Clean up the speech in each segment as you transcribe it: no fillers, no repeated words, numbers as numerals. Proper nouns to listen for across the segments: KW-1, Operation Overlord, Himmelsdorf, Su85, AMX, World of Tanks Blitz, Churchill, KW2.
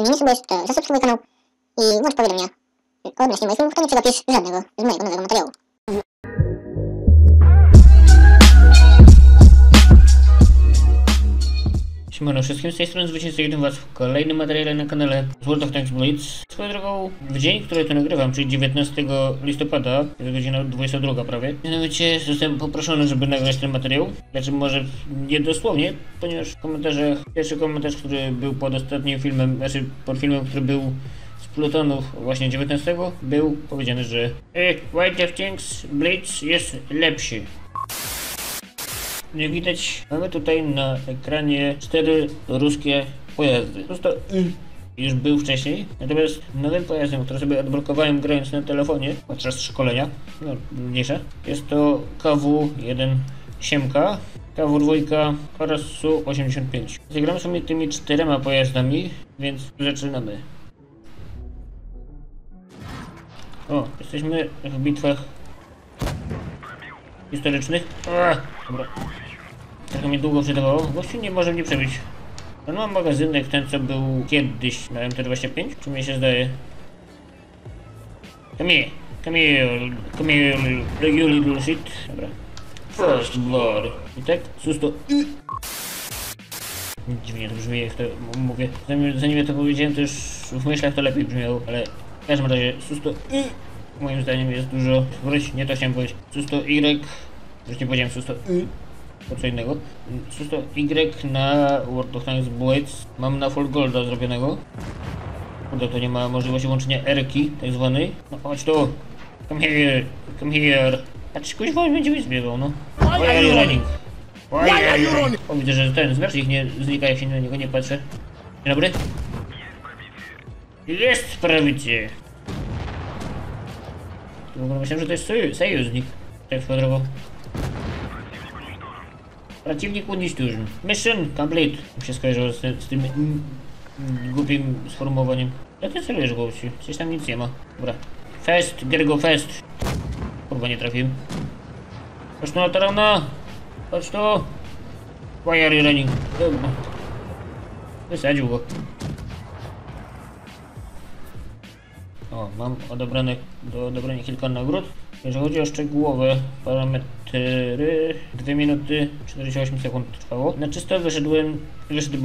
Jeśli mnie nie subujesz, to zasubskrybuj mój kanał i włącz powiadomienia odnośnie moich filmów, to nie przegapisz żadnego z mojego nowego materiału. Siemano wszystkim, z tej strony zwycięzcy, witam was w kolejnym materiale na kanale z World of Tanks Blitz. Swoją drogą, w dzień, który to nagrywam, czyli 19 listopada, jest godzina 22 prawie. Mianowicie zostałem poproszony, żeby nagrać ten materiał. Znaczy może nie dosłownie, ponieważ w komentarzach, pierwszy komentarz, który był pod ostatnim filmem, znaczy pod filmem, który był z Plutonów właśnie 19, był powiedziane, że World of Tanks Blitz jest lepszy. Jak widać, mamy tutaj na ekranie 4 ruskie pojazdy. Prosto już był wcześniej, natomiast nowym pojazdem, który sobie odblokowałem grając na telefonie podczas szkolenia, no mniejsza, jest to KW-1 Siemka, KW-2 oraz Su85. Zagramy sobie tymi 4 pojazdami, więc zaczynamy. O, jesteśmy w bitwach historycznych. Dobra. Trochę mnie długo przydawało. Właściwie nie może mnie przebić. No, mam magazynek, ten co był kiedyś na MT25, czy mi się zdaje? Come here, shit. Dobra. First blood. I tak? Susto. Dziwnie to brzmi, jak to mówię. Zanim ja to powiedziałem, to już w myślach to lepiej brzmiało, ale w każdym razie susto. Moim zdaniem jest dużo. Wróć, nie to chciałem powiedzieć. Su100Y. Już nie powiedziałem Su100Y. To co innego. Su100Y na World of Tanks Blitz. Mam na Full Golda zrobionego. Kurde, to nie ma możliwości łączenia R-ki, tak zwanej. No chodź tu. Come here. Patrz, kuźwa będzie mi zbiegał, no. Why are you running? O, widzę, że ten znacznik nie znika, jak się na niego nie patrzę. Dzień dobry. Jest prawicie. Myślałem, że to jest sojusznik. Tak wpadrował. Przeciwnik uniszczonym. Mission complete. Mi się skojarzyło z tym głupim sformułowaniem. Jak ty celujesz, gości? Przecież tam nic nie ma. Dobra. Fest, Gergo Fest. Kurwa, nie trafiłem. Chodź tu na tarana. Chodź tu. Why are you running? Dobra. Wysadził go. O, mam do odebrania kilka nagród. Jeżeli chodzi o szczegółowe parametry, 2 minuty 48 sekund trwało. Na czysto wyszedłbym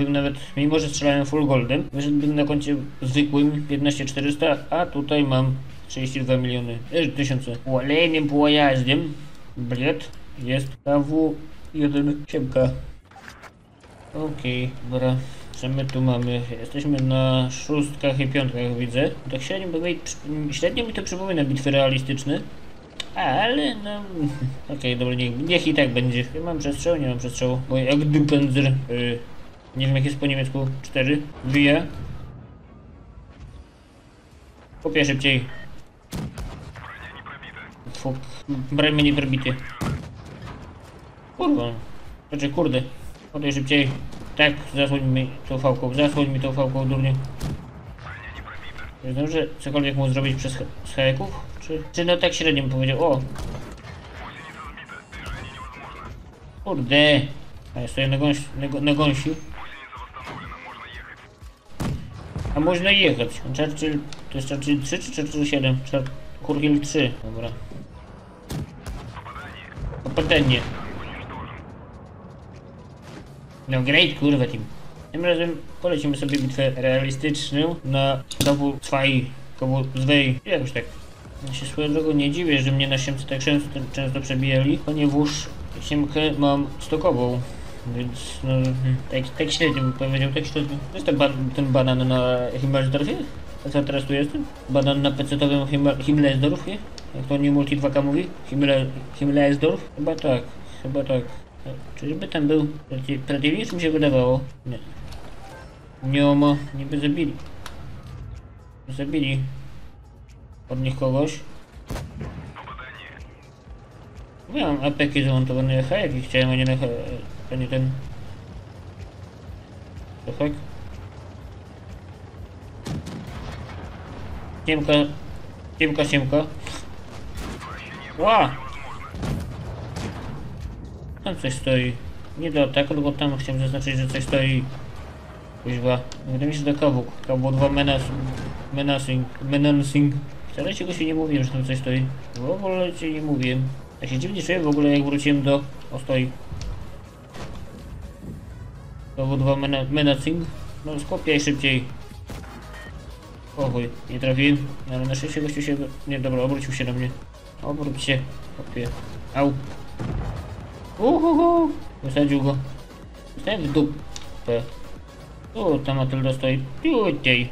nawet, mimo że strzelałem full goldem, wyszedłbym na koncie zwykłym 15400, a tutaj mam 32 miliony, tysiące. Kolejnym pojazdem, bled, jest KW-1 Siemka. Okej, dobra. Co my tu mamy? Jesteśmy na 6 i 5, widzę. Tak średnio mi to przypomina bitwy realistyczne. Ale no... Okej, dobra, niech i tak będzie. Ja mam przestrzał, nie mam przestrzału. Bo jak dypenzer... nie wiem jak jest po niemiecku. 4. Wija. Kopię szybciej. Fuck. Brajmy nie probity. Kurwa. Znaczy kurde. Podaj szybciej. Tak, zasłoń mi tą fałką, durnie. Nie wiem, że cokolwiek mógł zrobić przez haków, czy no tak średnio bym powiedział, o! Kurde! A ja stoję na gąsi. A można jechać. Churchill, to jest Churchill 3 czy Churchill 7? Churchill 3, dobra. Opatennie. No great, kurwa team. Tym razem polecimy sobie bitwę realistyczną na KW2. Jakoś tak. Ja się swoją drogą nie dziwię, że mnie na Siemce tak często przebijali, ponieważ Siemkę mam stokową. Więc no, tak średnio bym powiedział, tak średnio. To jest ten banan na Himmelsdorfie? A co teraz tu jestem? Banan na PC-towym Himmelsdorfie? Jak to nie multi 2K mówi? Himmelsdorf? Chyba tak. Czyżby tam był przeciwnik, mi się wydawało? Nie. Niby zabili. Zabili. Od nich kogoś. Miałem apeki zamontowane hajek i chciałem, a nie ten... To hajk. Siemka. Ła! Tam coś stoi. Nie do ataku, bo tam chciałem zaznaczyć, że coś stoi. Kuźwa, remis do kawuk, KW2 menacing. Wcale czego się nie mówiłem, że tam coś stoi. W ogóle cię nie mówiłem. Ja się dziwnie czuję w ogóle, jak wróciłem do ostoi. KW2 menacing. No skopiaj szybciej. Oj, nie trafiłem, ale na szczęście gościu się... Nie, dobra, obrócił się do mnie. Obróć się, kopię. Au. Uhuhu. Wysadził go. Zostałem w dupę. Tu, ta Matylda stoi. Tutaj.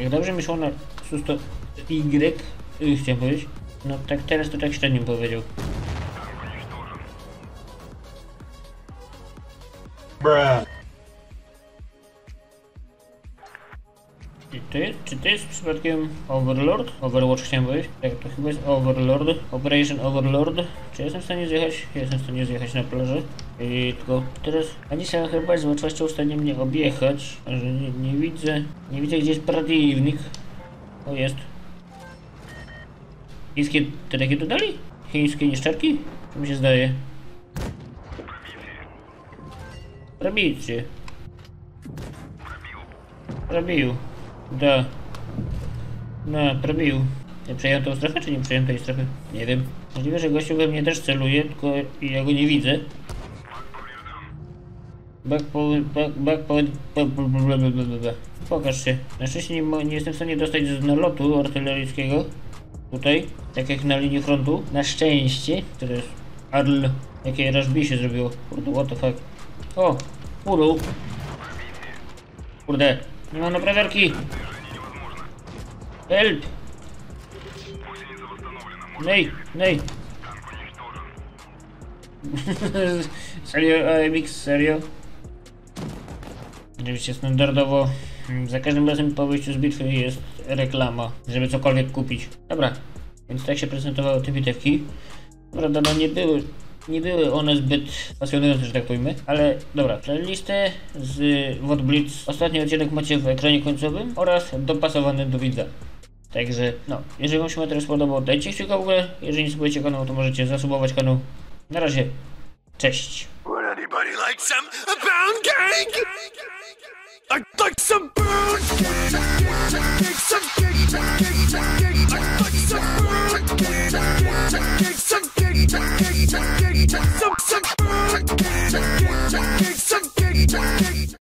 Jak dobrze mi szło na susto Y, chciałem powiedzieć. No tak teraz to tak średnio powiedział. Bruh. Czy to jest przypadkiem Overlord? Overwatch chciałem powiedzieć. Tak, to chyba jest Overlord. Operation Overlord. Czy jestem w stanie zjechać? Jestem w stanie zjechać na plażę. I tylko teraz... Anisa chyba jest z łatwością w stanie mnie objechać. Że nie widzę... Nie widzę, gdzie jest przeciwnik. O, jest. Chińskie... Te takie dodali? Chińskie niszczarki? Co mi się zdaje? Robicie. Robił. Da. No, probił. Ja przejąłem tą strefę, czy nie przejąłem tej strefy? Nie wiem. Możliwe, że gościu we mnie też celuje, tylko ja go nie widzę. Pokaż się. Na szczęście nie jestem w stanie dostać z nalotu artyleryjskiego. Tutaj. Tak jak na linii frontu. Na szczęście. To jest ARL. Jakie RB się zrobiło. Kurde, what the fuck. O! Ulu. Kurde. Nie mam naprawiarki! Help! Nej! Nej! Serio, AMX, serio? Oczywiście standardowo za każdym razem po wyjściu z bitwy jest reklama, żeby cokolwiek kupić. Dobra, więc tak się prezentowały te bitewki. Prawda, no nie były one zbyt pasjonujące, że tak powiem, ale dobra, playlistę z WOT Blitz, ostatni odcinek macie w ekranie końcowym oraz dopasowany do widza. Także no, jeżeli wam się materiał spodobał, dajcie kciuka w górę, jeżeli nie subujecie kanału, to możecie zasubować kanał. Na razie, cześć! Some